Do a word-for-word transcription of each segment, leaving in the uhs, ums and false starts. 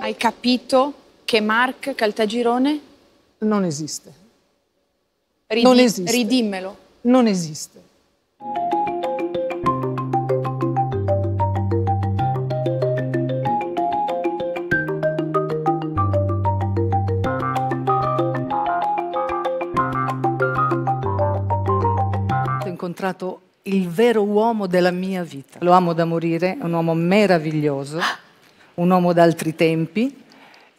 Hai capito che Mark Caltagirone non esiste. Ridi- non esiste. Ridimmelo. Non esiste. Ho incontrato il vero uomo della mia vita. Lo amo da morire, è un uomo meraviglioso, un uomo d'altri tempi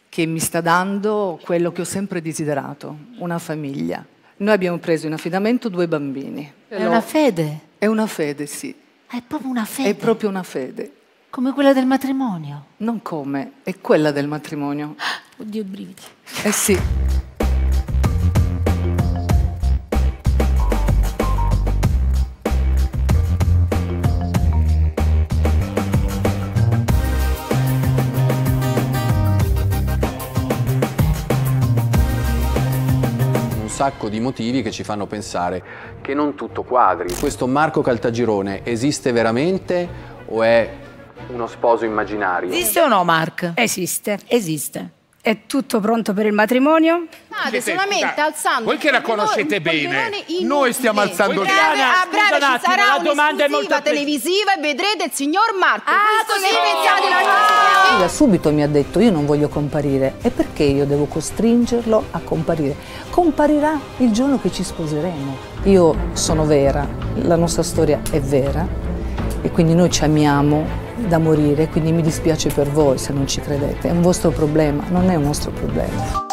che mi sta dando quello che ho sempre desiderato, una famiglia. Noi abbiamo preso in affidamento due bambini. È una fede? È una fede, sì. È proprio una fede? È proprio una fede. Come quella del matrimonio? Non come, è quella del matrimonio. Oddio, brividi. Eh sì. Un sacco di motivi che ci fanno pensare che non tutto quadri. Questo Marco Caltagirone esiste veramente o è uno sposo immaginario? Esiste o no, Mark? Esiste. Esiste. È tutto pronto per il matrimonio? State solamente alzando. Voi che la conoscete bene, noi stiamo alzando il Eliana, a breve ci sarà un'esclusiva televisiva e vedrete il signor Marco. Ah, così pensiate la cosa. Ella subito mi ha detto: io non voglio comparire. E perché io devo costringerlo a comparire? Comparirà il giorno che ci sposeremo. Io sono vera, la nostra storia è vera e quindi noi ci amiamo da morire, quindi mi dispiace per voi se non ci credete, è un vostro problema, non è un nostro problema.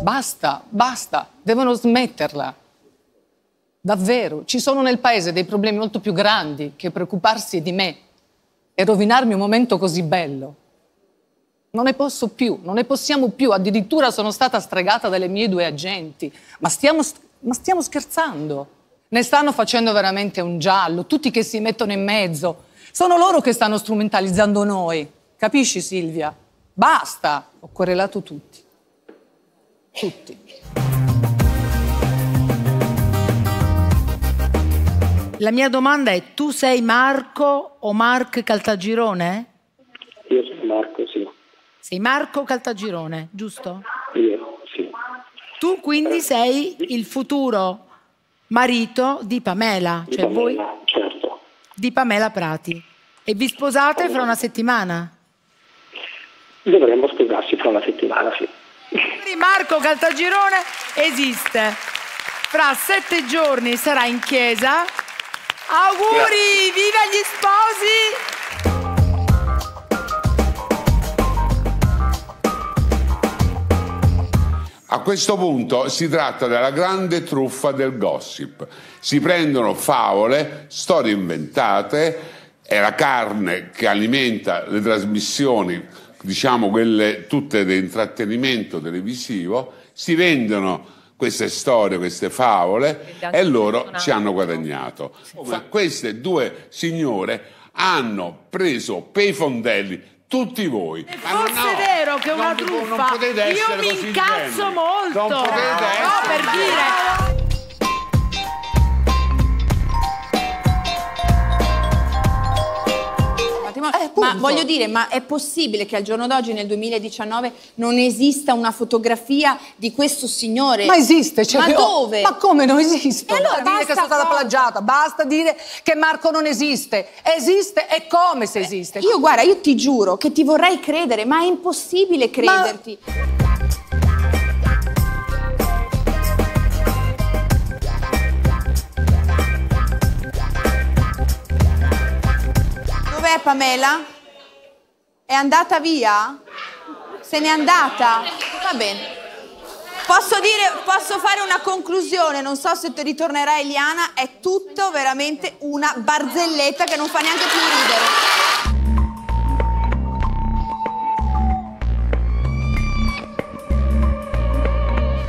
Basta, basta, devono smetterla. Davvero, ci sono nel paese dei problemi molto più grandi che preoccuparsi di me e rovinarmi un momento così bello. Non ne posso più, non ne possiamo più, addirittura sono stata stregata dalle mie due agenti. Ma stiamo, ma stiamo scherzando? Ne stanno facendo veramente un giallo, tutti che si mettono in mezzo. Sono loro che stanno strumentalizzando noi. Capisci, Silvia? Basta! Ho correlato tutti. Tutti. La mia domanda è: tu sei Marco o Mark Caltagirone? Io sono Marco, sì. Sei Marco Caltagirone, giusto? Io, sì. Tu quindi sei il futuro marito di Pamela, di cioè Pamela, voi, certo. Di Pamela Prati. E vi sposate fra una settimana? Dovremmo sposarci fra una settimana, sì. Marco Caltagirone esiste. Fra sette giorni sarà in chiesa. Auguri, yeah. Viva gli sposi! A questo punto si tratta della grande truffa del gossip. Si prendono favole, storie inventate, è la carne che alimenta le trasmissioni, diciamo quelle tutte di intrattenimento televisivo, si vendono queste storie, queste favole e loro ci hanno guadagnato. Fa, queste due signore hanno preso pei fondelli. Tutti voi. E forse no, è vero che è una truffa. Io mi incazzo molto. Non potete essere. No, per dire. Eh, ma voglio dire, ma è possibile che al giorno d'oggi, nel duemiladiciannove, non esista una fotografia di questo signore? Ma esiste, cioè. Ma dove? Ma come non esiste? E allora basta dire che è stata plagiata, basta dire che Marco non esiste. Esiste e come se esiste? Eh, io guarda, io ti giuro che ti vorrei credere, ma è impossibile crederti. Ma... Dov'è Pamela? È andata via? Se n'è andata? Va bene. Posso dire, posso fare una conclusione, non so se ti ritornerà Eliana, è tutto veramente una barzelletta che non fa neanche più ridere.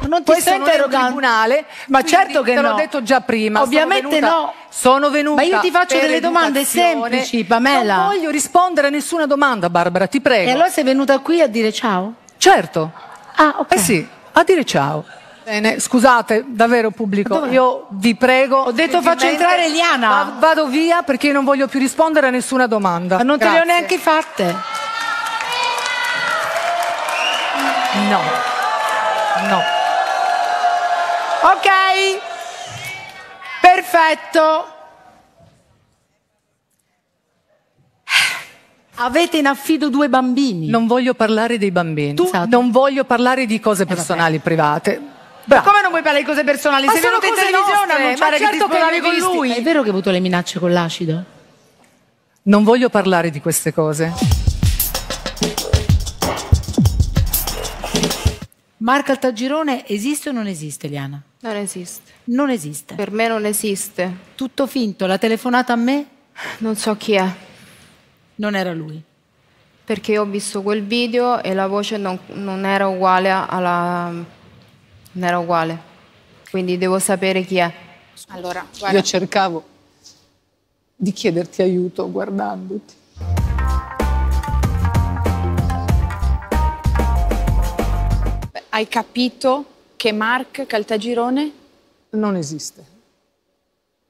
Non ti sto interrogando in tribunale, ma certo che no. Te l'ho detto già prima. Ovviamente no. Sono venuta. Ma io ti faccio delle domande semplici, Pamela. Non voglio rispondere a nessuna domanda, Barbara, ti prego. E allora sei venuta qui a dire ciao? Certo. Ah, ok. Eh sì, a dire ciao. Bene, scusate, davvero pubblico, dove? Io vi prego... Ho detto faccio entrare Eliana! Vado via perché non voglio più rispondere a nessuna domanda. Ma non Grazie. Te le ho neanche fatte. No. No. Ok. Perfetto. Avete in affido due bambini. Non voglio parlare dei bambini. Tu? Esatto. Non voglio parlare di cose personali eh, private. Bravo. Ma come non vuoi parlare di cose personali? Ma sei venuto in televisione a annunciare che ti parlavi con lui. Ma è vero che hai avuto le minacce con l'acido? Non voglio parlare di queste cose. Mark Caltagirone esiste o non esiste, Eliana? Non esiste. Non esiste. Per me non esiste. Tutto finto. La telefonata a me? Non so chi è. Non era lui. Perché ho visto quel video e la voce non, non era uguale alla... Non era uguale, quindi devo sapere chi è. Allora, guarda. Io cercavo di chiederti aiuto guardandoti. Hai capito che Mark Caltagirone non esiste.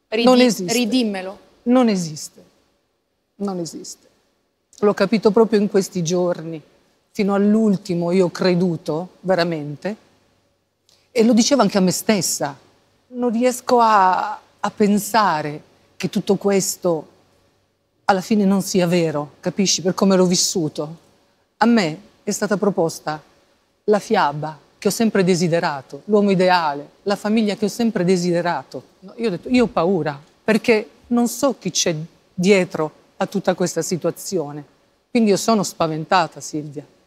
Ridi- non esiste. Ridimmelo. Non esiste. Non esiste. L'ho capito proprio in questi giorni. Fino all'ultimo io ho creduto, veramente. E lo dicevo anche a me stessa, non riesco a, a pensare che tutto questo alla fine non sia vero, capisci, per come l'ho vissuto. A me è stata proposta la fiaba che ho sempre desiderato, l'uomo ideale, la famiglia che ho sempre desiderato. Io ho detto, io ho paura, perché non so chi c'è dietro a tutta questa situazione. Quindi io sono spaventata, Silvia.